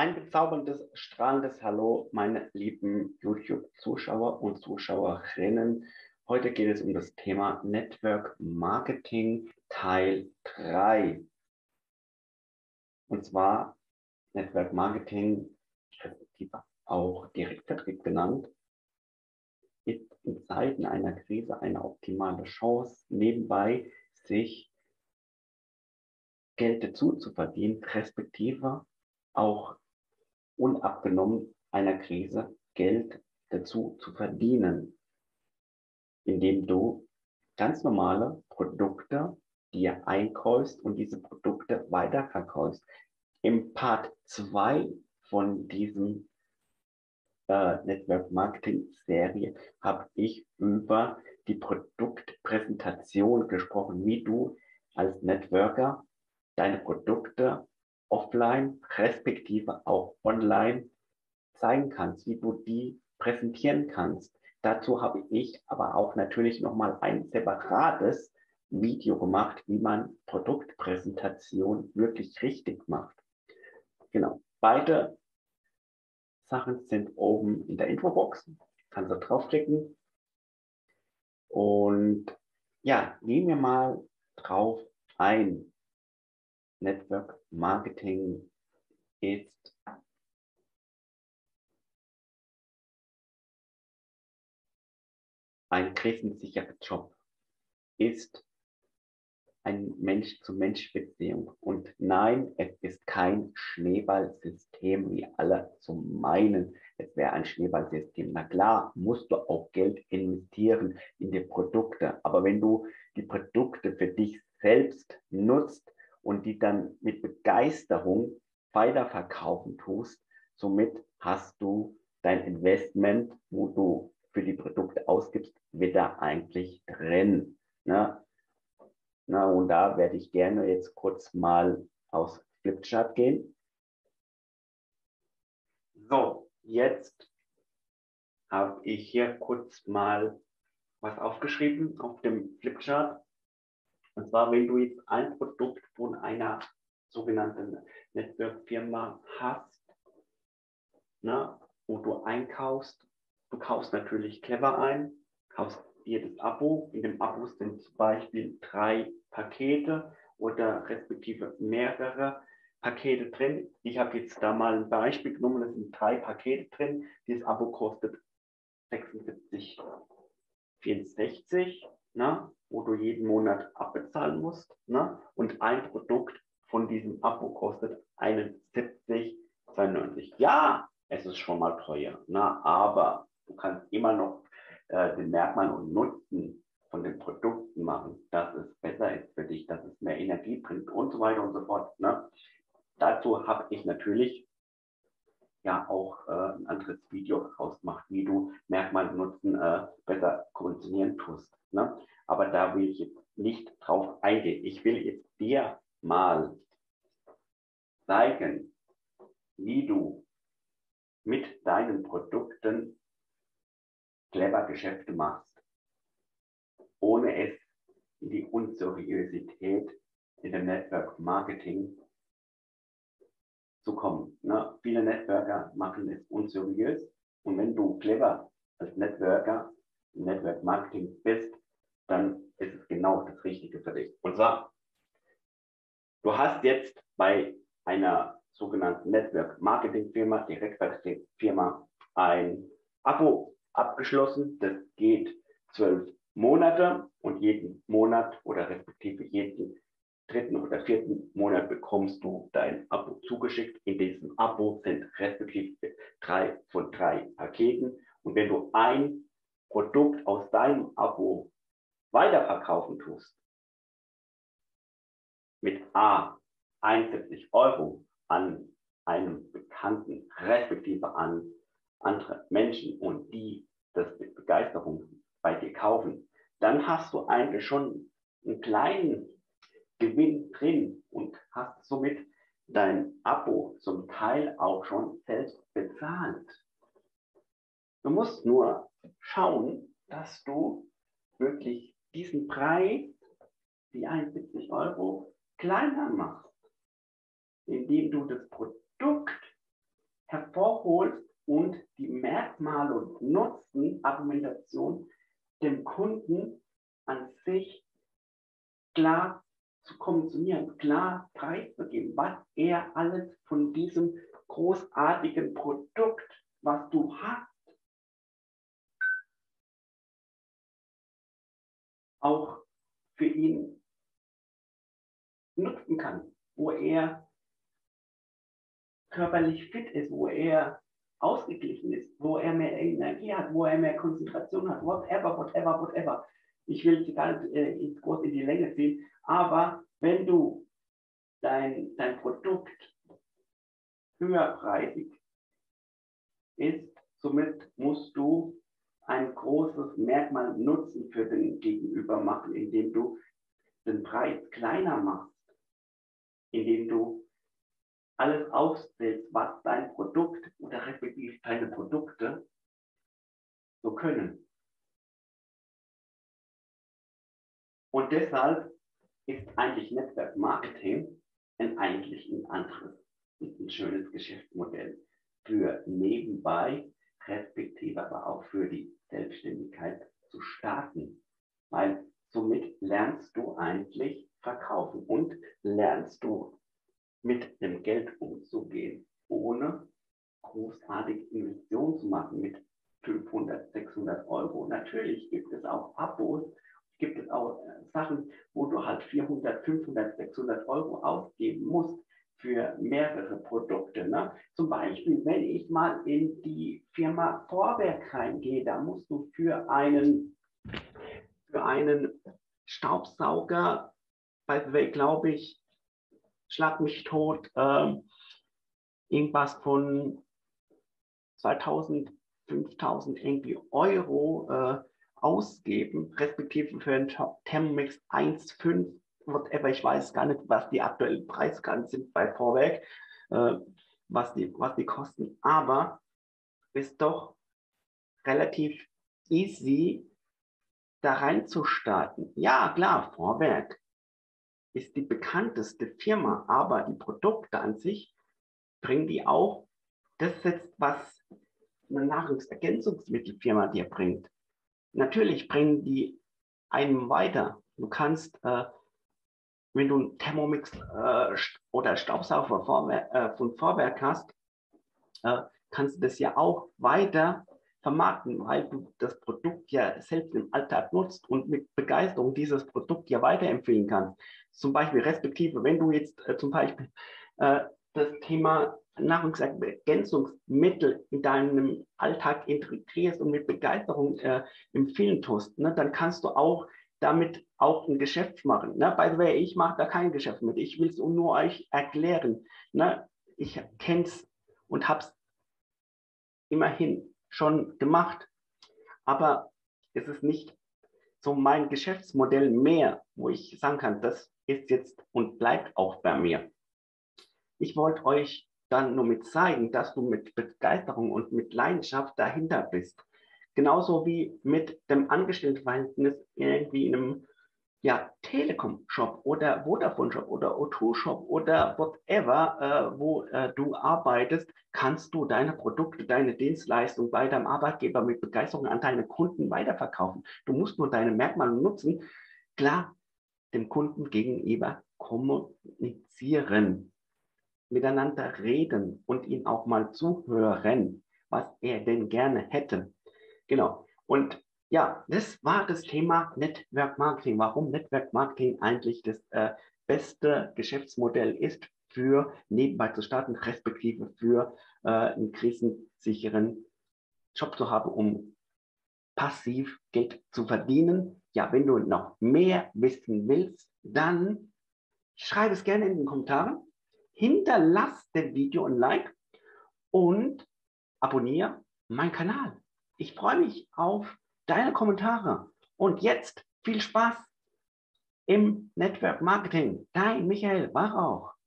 Ein bezauberndes, strahlendes Hallo, meine lieben YouTube-Zuschauer und Zuschauerinnen. Heute geht es um das Thema Network Marketing Teil 3. Und zwar Network Marketing, auch Direktvertrieb genannt, ist in Zeiten einer Krise eine optimale Chance, nebenbei sich Geld dazu zu verdienen, respektive auch unabgenommen einer Krise Geld dazu zu verdienen, indem du ganz normale Produkte dir einkaufst und diese Produkte weiterverkaufst. Im Part 2 von diesem Network Marketing Serie habe ich über die Produktpräsentation gesprochen, wie du als Networker deine Produkte offline, respektive auch online zeigen kannst, wie du die präsentieren kannst. Dazu habe ich aber auch natürlich nochmal ein separates Video gemacht, wie man Produktpräsentation wirklich richtig macht. Genau, beide Sachen sind oben in der Infobox. Kannst du draufklicken. Und ja, gehen wir mal drauf ein. Network Marketing ist ein krisensicherer Job, ist eine Mensch-zu-Mensch-Beziehung. Und nein, es ist kein Schneeballsystem, wie alle so meinen. Es wäre ein Schneeballsystem. Na klar, musst du auch Geld investieren in die Produkte. Aber wenn du die Produkte für dich selbst nutzt, und die dann mit Begeisterung weiterverkaufen tust, somit hast du dein Investment, wo du für die Produkte ausgibst, wieder eigentlich drin. Ne? Na, und da werde ich gerne jetzt kurz mal aus Flipchart gehen. So, jetzt habe ich hier kurz mal was aufgeschrieben auf dem Flipchart. Und zwar, wenn du jetzt ein Produkt von einer sogenannten Network-Firma hast, ne, wo du einkaufst, du kaufst natürlich clever ein, kaufst dir das Abo. In dem Abo sind zum Beispiel 3 Pakete oder respektive mehrere Pakete drin. Ich habe jetzt da mal ein Beispiel genommen, es sind 3 Pakete drin. Dieses Abo kostet 76,64, ne, wo du jeden Monat abbezahlen musst. Ne? Und ein Produkt von diesem Abo kostet 71,92. Ja, es ist schon mal teuer, ne? Aber du kannst immer noch den Merkmal und Nutzen von den Produkten machen, dass es besser ist für dich, dass es mehr Energie bringt und so weiter und so fort. Ne? Dazu habe ich natürlich ja auch ein anderes Video rausgemacht, wie du Merkmal und Nutzen besser konditionieren tust. Ne? Aber da will ich jetzt nicht drauf eingehen. Ich will jetzt dir mal zeigen, wie du mit deinen Produkten clever Geschäfte machst, ohne es in die Unseriösität in dem Network Marketing zu kommen. Ne? Viele Networker machen es unseriös. Und wenn du clever als Networker im Network Marketing bist, dann ist es genau das Richtige für dich. Und zwar, du hast jetzt bei einer sogenannten Network-Marketing-Firma, Direktvertriebsfirma, ein Abo abgeschlossen. Das geht 12 Monate und jeden Monat oder respektive jeden dritten oder vierten Monat bekommst du dein Abo zugeschickt. In diesem Abo sind respektive 3 von 3 Paketen. Und wenn du ein Produkt aus deinem Abo weiterverkaufen tust, mit A 71 € an einem Bekannten, respektive an andere Menschen und die das mit Begeisterung bei dir kaufen, dann hast du eigentlich schon einen kleinen Gewinn drin und hast somit dein Abo zum Teil auch schon selbst bezahlt. Du musst nur schauen, dass du wirklich diesen Preis, die 71 €, kleiner machst, indem du das Produkt hervorholt und die Merkmale und Nutzen-Argumentation dem Kunden an sich klar zu kommissionieren, klar preiszugeben, was er alles von diesem großartigen Produkt, was du hast, auch für ihn nutzen kann, wo er körperlich fit ist, wo er ausgeglichen ist, wo er mehr Energie hat, wo er mehr Konzentration hat, whatever, whatever, whatever. Ich will es gar nicht groß in die Länge ziehen, aber wenn du dein Produkt höherpreisig ist, somit musst du ein großes Merkmal Nutzen für den Gegenüber machen, indem du den Preis kleiner machst, indem du alles aufstellst, was dein Produkt oder respektive deine Produkte so können. Und deshalb ist eigentlich Netzwerkmarketing eigentlich ein anderes, ein schönes Geschäftsmodell für nebenbei, respektive aber auch für die Selbstständigkeit zu starten. Weil somit lernst du eigentlich verkaufen und lernst du mit dem Geld umzugehen, ohne großartig Investitionen zu machen mit 500, 600 Euro. Natürlich gibt es auch Abos, gibt es auch Sachen, wo du halt 400, 500, 600 Euro ausgeben musst für mehrere Produkte. Ne? Zum Beispiel, wenn ich mal in die Firma Vorwerk reingehe, da musst du für einen Staubsauger, by the way, glaube ich, schlag mich tot, irgendwas von 2000, 5000 irgendwie Euro ausgeben, respektive für einen Thermomix 1,5, whatever, ich weiß gar nicht, was die aktuellen Preiskarten sind bei Vorwerk, was die kosten, aber ist doch relativ easy, da reinzustarten. Ja, klar, Vorwerk ist die bekannteste Firma, aber die Produkte an sich bringen die auch, das jetzt, was eine Nahrungsergänzungsmittelfirma dir bringt. Natürlich bringen die einem weiter. Du kannst, wenn du einen Thermomix oder Staubsauger von Vorwerk hast, kannst du das ja auch weiter vermarkten, weil du das Produkt ja selbst im Alltag nutzt und mit Begeisterung dieses Produkt ja weiterempfehlen kannst. Zum Beispiel respektive, wenn du jetzt zum Beispiel das Thema Nahrungsergänzungsmittel in deinem Alltag integrierst und mit Begeisterung empfehlen tust, ne, dann kannst du auch damit auch ein Geschäft machen. Ne? By the way, ich mache da kein Geschäft mit. Ich will es nur euch erklären. Ne? Ich kenne es und habe es immerhin schon gemacht. Aber es ist nicht so mein Geschäftsmodell mehr, wo ich sagen kann, das ist jetzt und bleibt auch bei mir. Ich wollte euch dann nur mit zeigen, dass du mit Begeisterung und mit Leidenschaft dahinter bist. Genauso wie mit dem Angestelltenverhältnis irgendwie in einem ja, Telekom-Shop oder Vodafone-Shop oder O2-Shop oder whatever, wo du arbeitest, kannst du deine Produkte, deine Dienstleistung bei deinem Arbeitgeber mit Begeisterung an deine Kunden weiterverkaufen. Du musst nur deine Merkmale nutzen, klar, dem Kunden gegenüber kommunizieren, miteinander reden und ihn auch mal zuhören, was er denn gerne hätte. Genau. Und ja, das war das Thema Network Marketing. Warum Network Marketing eigentlich das beste Geschäftsmodell ist, für nebenbei zu starten, respektive für einen krisensicheren Job zu haben, um passiv Geld zu verdienen. Ja, wenn du noch mehr wissen willst, dann schreib es gerne in den Kommentaren. Hinterlass dem Video ein Like und abonniere meinen Kanal. Ich freue mich auf deine Kommentare. Und jetzt viel Spaß im Network Marketing. Dein Michael Weyrauch.